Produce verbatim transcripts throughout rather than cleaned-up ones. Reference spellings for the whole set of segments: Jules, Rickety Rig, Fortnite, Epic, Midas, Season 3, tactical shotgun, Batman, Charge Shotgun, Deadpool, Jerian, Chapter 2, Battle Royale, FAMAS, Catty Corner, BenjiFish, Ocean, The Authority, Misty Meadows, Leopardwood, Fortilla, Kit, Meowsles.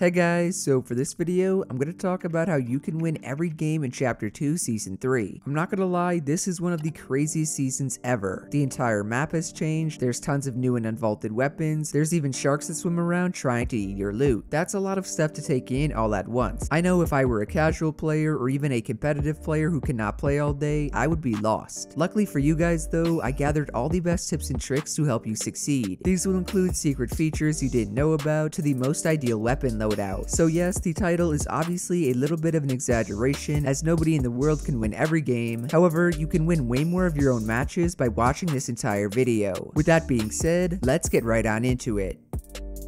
Hey guys, so for this video, I'm going to talk about how you can win every game in Chapter two, Season three. I'm not going to lie, this is one of the craziest seasons ever. The entire map has changed, there's tons of new and unvaulted weapons, there's even sharks that swim around trying to eat your loot. That's a lot of stuff to take in all at once. I know if I were a casual player or even a competitive player who cannot play all day, I would be lost. Luckily for you guys though, I gathered all the best tips and tricks to help you succeed. These will include secret features you didn't know about to the most ideal weapon load out. So yes, the title is obviously a little bit of an exaggeration as nobody in the world can win every game. However, you can win way more of your own matches by watching this entire video. With that being said, let's get right on into it.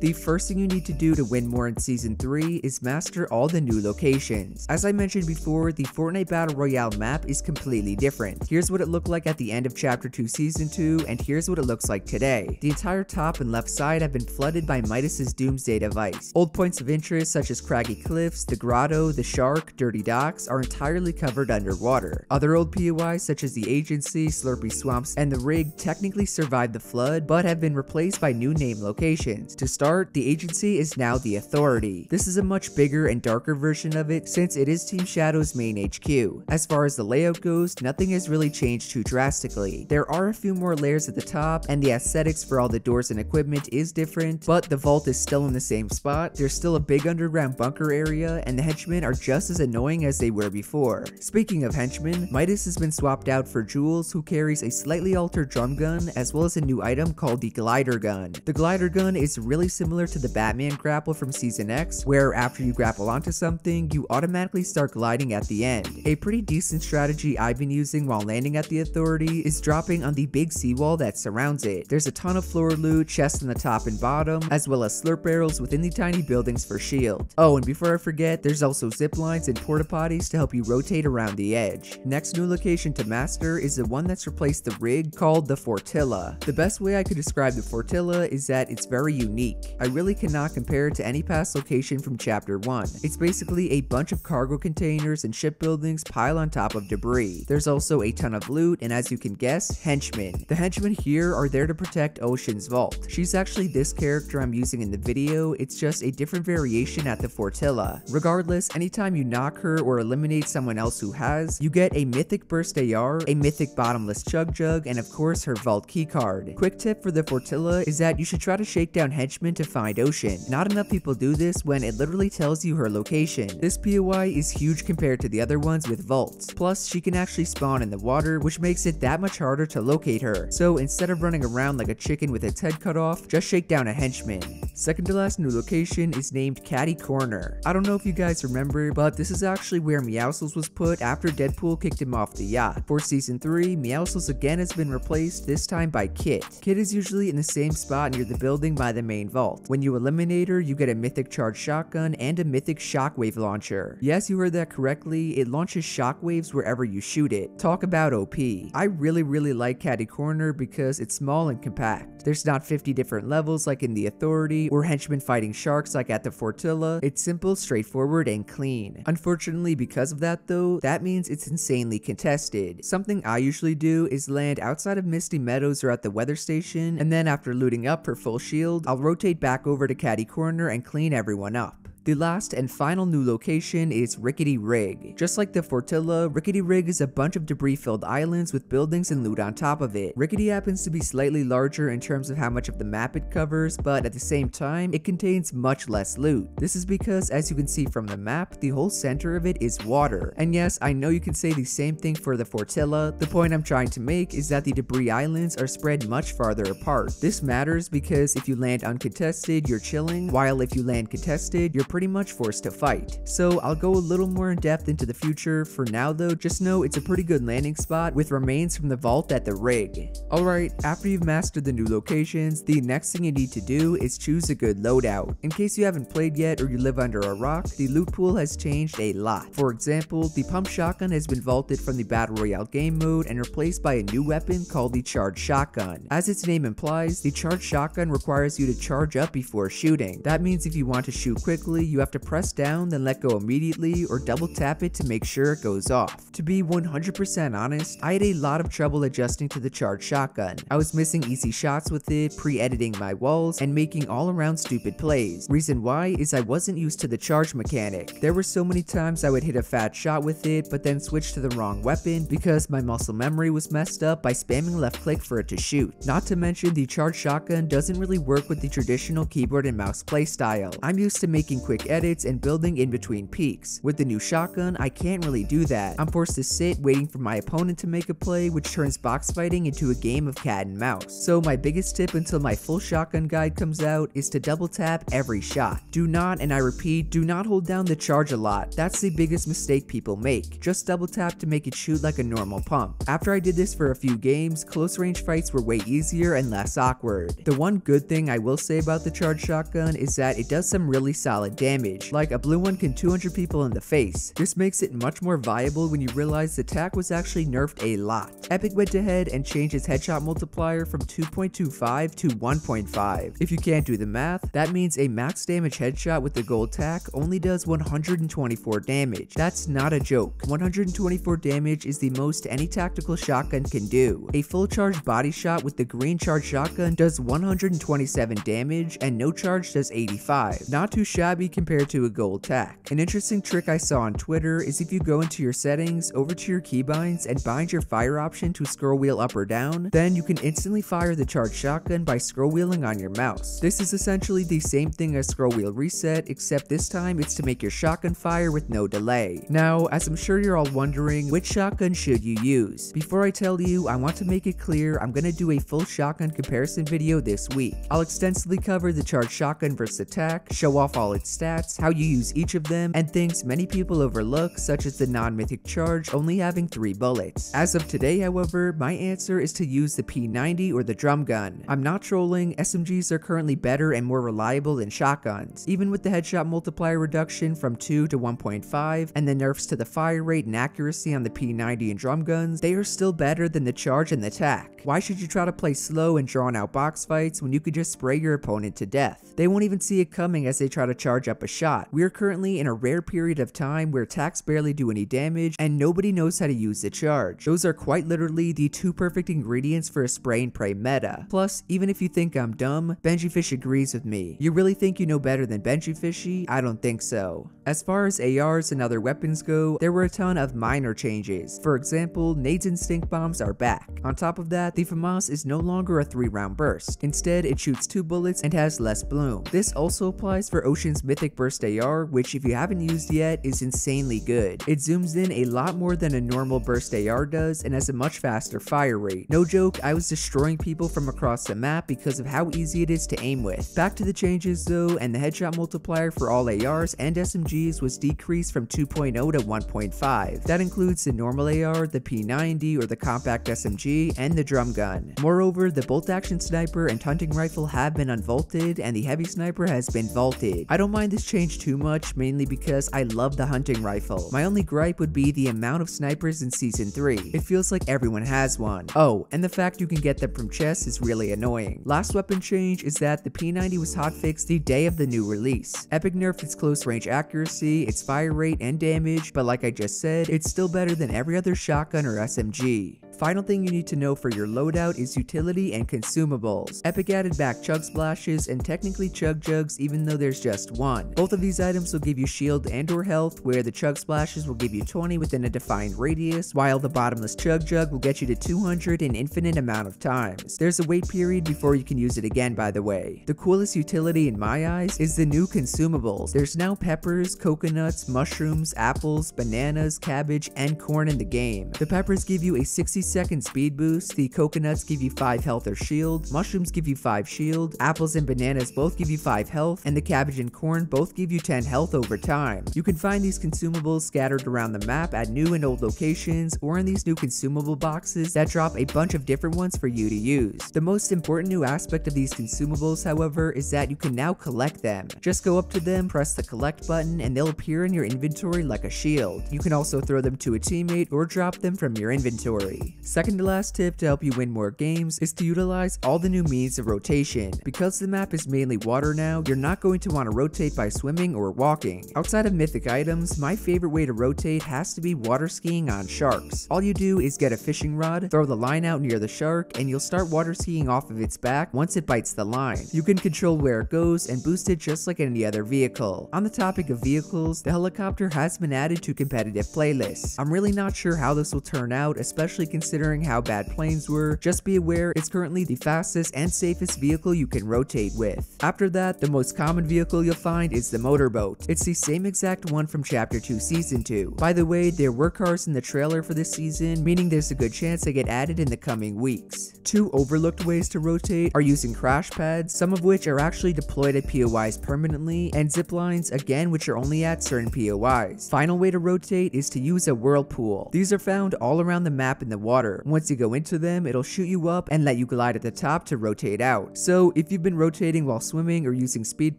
The first thing you need to do to win more in Season three is master all the new locations. As I mentioned before, the Fortnite Battle Royale map is completely different. Here's what it looked like at the end of Chapter two Season two, and here's what it looks like today. The entire top and left side have been flooded by Midas's doomsday device. Old points of interest such as Craggy Cliffs, the Grotto, the Shark, Dirty Docks are entirely covered underwater. Other old P O Is such as the Agency, Slurpy Swamps, and the Rig technically survived the flood, but have been replaced by new name locations. To start The Agency is now The Authority. This is a much bigger and darker version of it since it is Team Shadow's main H Q. As far as the layout goes, nothing has really changed too drastically. There are a few more layers at the top, and the aesthetics for all the doors and equipment is different, but the vault is still in the same spot, there's still a big underground bunker area, and the henchmen are just as annoying as they were before. Speaking of henchmen, Midas has been swapped out for Jules, who carries a slightly altered drum gun as well as a new item called the Glider Gun. The Glider Gun is really similar to the Batman grapple from Season ten, where after you grapple onto something, you automatically start gliding at the end. A pretty decent strategy I've been using while landing at the Authority is dropping on the big seawall that surrounds it. There's a ton of floor loot, chests on the top and bottom, as well as slurp barrels within the tiny buildings for shield. Oh, and before I forget, there's also zip lines and porta potties to help you rotate around the edge. Next new location to master is the one that's replaced the Rig, called the Fortilla. The best way I could describe the Fortilla is that it's very unique. I really cannot compare it to any past location from Chapter one. It's basically a bunch of cargo containers and shipbuildings piled on top of debris. There's also a ton of loot, and as you can guess, henchmen. The henchmen here are there to protect Ocean's vault. She's actually this character I'm using in the video, it's just a different variation at the Fortilla. Regardless, anytime you knock her or eliminate someone else who has, you get a mythic burst A R, a mythic bottomless chug jug, and of course her vault keycard. Quick tip for the Fortilla is that you should try to shake down henchmen to find Ocean. Not enough people do this when it literally tells you her location. This P O I is huge compared to the other ones with vaults. Plus, she can actually spawn in the water, which makes it that much harder to locate her. So instead of running around like a chicken with its head cut off, just shake down a henchman. Second to last new location is named Catty Corner. I don't know if you guys remember, but this is actually where Meowsles was put after Deadpool kicked him off the yacht. For Season three, Meowsles again has been replaced, this time by Kit. Kit is usually in the same spot near the building by the main vault. When you eliminate her, you get a mythic Charge Shotgun and a mythic Shockwave launcher. Yes, you heard that correctly, it launches shockwaves wherever you shoot it. Talk about O P. I really really like Catty Corner because it's small and compact. There's not fifty different levels like in the Authority, or henchmen fighting sharks like at the Fortilla. It's simple, straightforward, and clean. Unfortunately because of that though, that means it's insanely contested. Something I usually do is land outside of Misty Meadows or at the weather station, and then after looting up for full shield, I'll rotate back over to Catty Corner and clean everyone up. The last and final new location is Rickety Rig. Just like the Fortilla, Rickety Rig is a bunch of debris-filled islands with buildings and loot on top of it. Rickety happens to be slightly larger in terms of how much of the map it covers, but at the same time, it contains much less loot. This is because, as you can see from the map, the whole center of it is water. And yes, I know you can say the same thing for the Fortilla. The point I'm trying to make is that the debris islands are spread much farther apart. This matters because if you land uncontested, you're chilling, while if you land contested, you're pretty pretty much forced to fight. So I'll go a little more in depth into the future. For now though, just know it's a pretty good landing spot with remains from the vault at the Rig. Alright, after you've mastered the new locations, the next thing you need to do is choose a good loadout. In case you haven't played yet or you live under a rock, the loot pool has changed a lot. For example, the pump shotgun has been vaulted from the Battle Royale game mode and replaced by a new weapon called the Charge Shotgun. As its name implies, the Charge Shotgun requires you to charge up before shooting. That means if you want to shoot quickly, Usually you have to press down then let go immediately or double tap it to make sure it goes off. To be one hundred percent honest, I had a lot of trouble adjusting to the Charge Shotgun. I was missing easy shots with it, pre-editing my walls, and making all around stupid plays. Reason why is I wasn't used to the charge mechanic. There were so many times I would hit a fat shot with it but then switch to the wrong weapon because my muscle memory was messed up by spamming left click for it to shoot. Not to mention the Charge Shotgun doesn't really work with the traditional keyboard and mouse playstyle. I'm used to making quick edits and building in between peaks. With the new shotgun, I can't really do that. I'm forced to sit waiting for my opponent to make a play, which turns box fighting into a game of cat and mouse. So my biggest tip until my full shotgun guide comes out is to double tap every shot. Do not, and I repeat, do not hold down the charge a lot. That's the biggest mistake people make. Just double tap to make it shoot like a normal pump. After I did this for a few games, close range fights were way easier and less awkward. The one good thing I will say about the Charge Shotgun is that it does some really solid damage, like a blue one can two hundred people in the face. This makes it much more viable when you realize the tac was actually nerfed a lot. Epic went ahead and changed its headshot multiplier from two point two five to one point five. If you can't do the math, that means a max damage headshot with the gold tac only does one hundred twenty-four damage. That's not a joke. one hundred twenty-four damage is the most any tactical shotgun can do. A full charge body shot with the green Charge Shotgun does one hundred twenty-seven damage and no charge does eighty-five. Not too shabby compared to a gold tac. An interesting trick I saw on Twitter is if you go into your settings, over to your keybinds and bind your fire option to scroll wheel up or down, then you can instantly fire the Charge Shotgun by scroll wheeling on your mouse. This is essentially the same thing as scroll wheel reset, except this time it's to make your shotgun fire with no delay. Now, as I'm sure you're all wondering, which shotgun should you use? Before I tell you, I want to make it clear I'm gonna do a full shotgun comparison video this week. I'll extensively cover the Charge Shotgun versus attack, show off all its stats, how you use each of them, and things many people overlook, such as the non-mythic charge only having three bullets. As of today, however, my answer is to use the P ninety or the drum gun. I'm not trolling, S M Gs are currently better and more reliable than shotguns, even with the headshot multiplier reduction from two to one point five and the nerfs to the fire rate and accuracy on the P ninety and drum guns. They are still better than the charge and the tac. Why should you try to play slow and drawn out box fights when you could just spray your opponent to death? They won't even see it coming as they try to charge up a shot. We are currently in a rare period of time where tacs barely do any damage and nobody knows how to use the charge. Those are quite literally the two perfect ingredients for a spray and pray meta. Plus, even if you think I'm dumb, BenjiFish agrees with me. You really think you know better than BenjiFishy? I don't think so. As far as A Rs and other weapons go, there were a ton of minor changes. For example, nades and stink bombs are back. On top of that, the FAMAS is no longer a three round burst. Instead, it shoots two bullets and has less bloom. This also applies for Ocean's Mythic Burst A R, which if you haven't used yet, is insanely good. It zooms in a lot more than a normal burst A R does and has a much faster fire rate. No joke, I was destroying people from across the map because of how easy it is to aim with. Back to the changes though, and the headshot multiplier for all A Rs and S M Gs was decreased from two point oh to one point five. That includes the normal A R, the P ninety or the compact S M G, and the drum gun. Moreover, the bolt action sniper and hunting rifle have been unvaulted and the heavy sniper has been vaulted. I don't mind this change too much, mainly because I love the hunting rifle. My only gripe would be the amount of snipers in season three. It feels like everyone has one. Oh, and the fact you can get them from chests is really annoying. Last weapon change is that the P ninety was hotfixed the day of the new release. Epic nerfed its close range accuracy, its fire rate, and damage, but like I just said, it's still better than every other shotgun or S M G. Final thing you need to know for your loadout is utility and consumables. Epic added back chug splashes and technically chug jugs even though there's just one. Both of these items will give you shield and or health, where the chug splashes will give you twenty within a defined radius, while the bottomless chug jug will get you to two hundred an infinite amount of times. There's a wait period before you can use it again, by the way. The coolest utility in my eyes is the new consumables. There's now peppers, coconuts, mushrooms, apples, bananas, cabbage, and corn in the game. The peppers give you a sixty second speed boost, the coconuts give you five health or shield, mushrooms give you five shield, apples and bananas both give you five health, and the cabbage and corn both give you ten health over time. You can find these consumables scattered around the map at new and old locations, or in these new consumable boxes that drop a bunch of different ones for you to use. The most important new aspect of these consumables, however, is that you can now collect them. Just go up to them, press the collect button, and they'll appear in your inventory like a shield. You can also throw them to a teammate or drop them from your inventory. Second to last tip to help you win more games is to utilize all the new means of rotation. Because the map is mainly water now, you're not going to want to rotate by swimming or walking. Outside of mythic items, my favorite way to rotate has to be water skiing on sharks. All you do is get a fishing rod, throw the line out near the shark, and you'll start water skiing off of its back once it bites the line. You can control where it goes and boost it just like any other vehicle. On the topic of vehicles, the helicopter has been added to competitive playlists. I'm really not sure how this will turn out, especially considering Considering how bad planes were. Just be aware, it's currently the fastest and safest vehicle you can rotate with. After that, the most common vehicle you'll find is the motorboat. It's the same exact one from Chapter two Season two. By the way, there were cars in the trailer for this season, meaning there's a good chance they get added in the coming weeks. Two overlooked ways to rotate are using crash pads, some of which are actually deployed at P O Is permanently, and zip lines, again, which are only at certain P O Is. Final way to rotate is to use a whirlpool. These are found all around the map in the water. Once you go into them, it'll shoot you up and let you glide at the top to rotate out. So if you've been rotating while swimming or using speed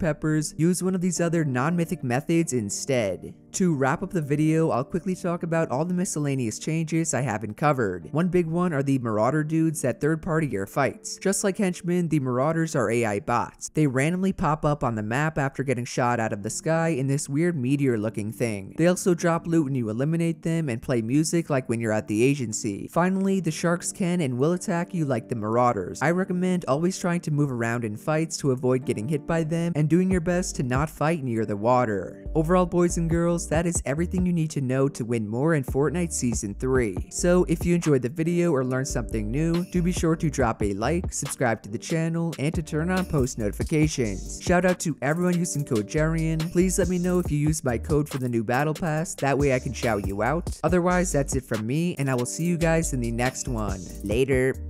peppers, use one of these other non-mythic methods instead. To wrap up the video, I'll quickly talk about all the miscellaneous changes I haven't covered. One big one are the Marauder dudes that third-party your fights. Just like henchmen, the Marauders are A I bots. They randomly pop up on the map after getting shot out of the sky in this weird meteor-looking thing. They also drop loot when you eliminate them and play music like when you're at the agency. Finally, the sharks can and will attack you like the Marauders. I recommend always trying to move around in fights to avoid getting hit by them and doing your best to not fight near the water. Overall, boys and girls, that is everything you need to know to win more in Fortnite Season three. So if you enjoyed the video or learned something new, do be sure to drop a like, subscribe to the channel, and to turn on post notifications. Shout out to everyone using code Jerian. Please let me know if you use my code for the new battle pass, that way I can shout you out. Otherwise, that's it from me, and I will see you guys in the next one. Later.